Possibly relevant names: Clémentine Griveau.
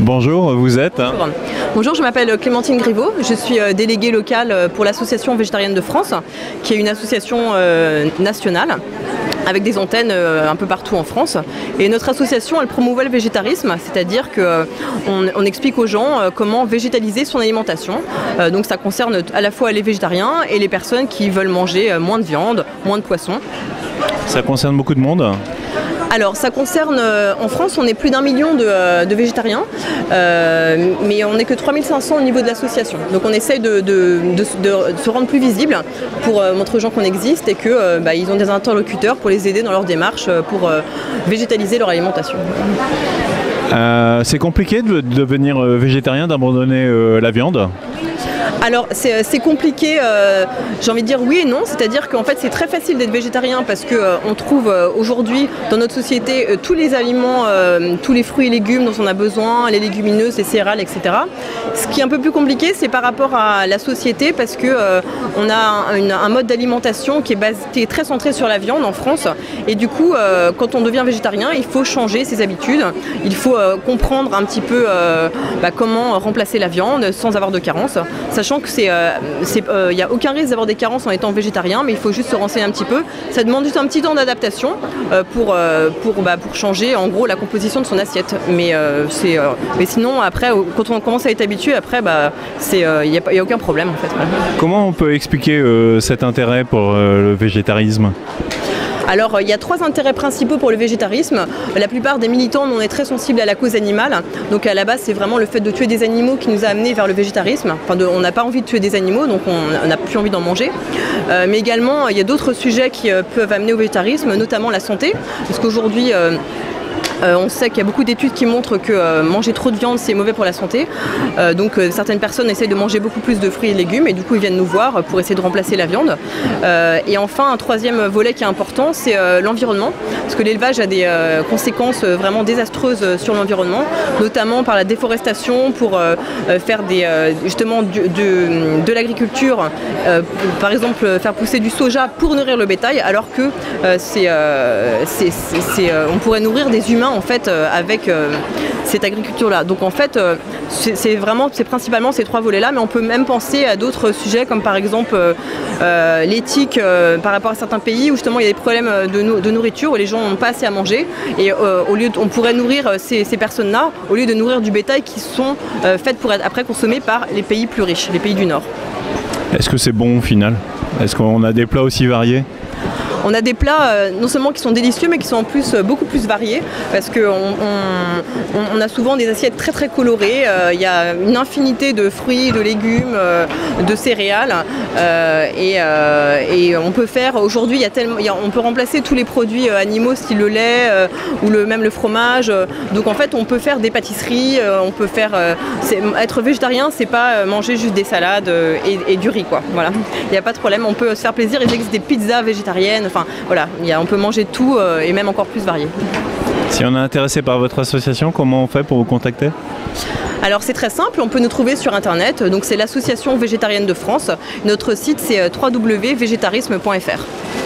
Bonjour, vous êtes... Bonjour, je m'appelle Clémentine Griveau, je suis déléguée locale pour l'association végétarienne de France, qui est une association nationale avec des antennes un peu partout en France. Et notre association, elle promouvait le végétarisme, c'est-à-dire qu'on explique aux gens comment végétaliser son alimentation. Donc ça concerne à la fois les végétariens et les personnes qui veulent manger moins de viande, moins de poisson. Ça concerne beaucoup de monde ? Alors ça concerne, en France on est plus d'1 million de végétariens, mais on n'est que 3500 au niveau de l'association. Donc on essaye de se rendre plus visible pour montrer aux gens qu'on existe et qu'ils ont des interlocuteurs pour les aider dans leur démarche pour végétaliser leur alimentation. C'est compliqué de devenir végétarien, d'abandonner la viande ? Alors c'est compliqué, j'ai envie de dire oui et non, c'est-à-dire qu'en fait c'est très facile d'être végétarien parce qu'on trouve aujourd'hui dans notre société tous les aliments, tous les fruits et légumes dont on a besoin, les légumineuses, les céréales, etc. Ce qui est un peu plus compliqué c'est par rapport à la société parce qu'on a un mode d'alimentation qui est très centré sur la viande en France et du coup quand on devient végétarien il faut changer ses habitudes, il faut comprendre un petit peu comment remplacer la viande sans avoir de carence. Sachant que il n'y a aucun risque d'avoir des carences en étant végétarien, mais il faut juste se renseigner un petit peu. Ça demande juste un petit temps d'adaptation pour changer en gros la composition de son assiette. Mais sinon, après, quand on commence à être habitué, après, il n'y a aucun problème en fait. Comment on peut expliquer cet intérêt pour le végétarisme ? Alors il y a 3 intérêts principaux pour le végétarisme. La plupart des militants, on est très sensibles à la cause animale. Donc à la base, c'est vraiment le fait de tuer des animaux qui nous a amenés vers le végétarisme. Enfin, on n'a pas envie de tuer des animaux, donc on n'a plus envie d'en manger. Mais également, il y a d'autres sujets qui peuvent amener au végétarisme, notamment la santé. Parce qu'aujourd'hui... on sait qu'il y a beaucoup d'études qui montrent que manger trop de viande c'est mauvais pour la santé, donc certaines personnes essayent de manger beaucoup plus de fruits et légumes et du coup ils viennent nous voir pour essayer de remplacer la viande. Et enfin un 3e volet qui est important c'est l'environnement, parce que l'élevage a des conséquences vraiment désastreuses sur l'environnement, notamment par la déforestation pour faire de l'agriculture, par exemple faire pousser du soja pour nourrir le bétail alors que on pourrait nourrir des humains en fait avec cette agriculture là. Donc en fait c'est principalement ces 3 volets là, mais on peut même penser à d'autres sujets comme par exemple l'éthique par rapport à certains pays où justement il y a des problèmes de nourriture où les gens n'ont pas assez à manger et on pourrait nourrir ces personnes là au lieu de nourrir du bétail qui sont faites pour être après consommées par les pays plus riches, les pays du Nord. Est-ce que c'est bon au final? Est-ce qu'on a des plats aussi variés? On a des plats non seulement qui sont délicieux mais qui sont en plus beaucoup plus variés parce qu'on a souvent des assiettes très très colorées, il y a une infinité de fruits, de légumes, de céréales et on peut faire aujourd'hui, on peut remplacer tous les produits animaux style le lait ou même le fromage, donc en fait on peut faire des pâtisseries, on peut faire, être végétarien c'est pas manger juste des salades et du riz quoi, voilà, il n'y a pas de problème, on peut se faire plaisir, il existe des pizzas végétariennes. Enfin, voilà, on peut manger tout et même encore plus varié. Si on est intéressé par votre association, comment on fait pour vous contacter ? Alors c'est très simple, on peut nous trouver sur internet, donc c'est l'association végétarienne de France. Notre site c'est www.végétarisme.fr.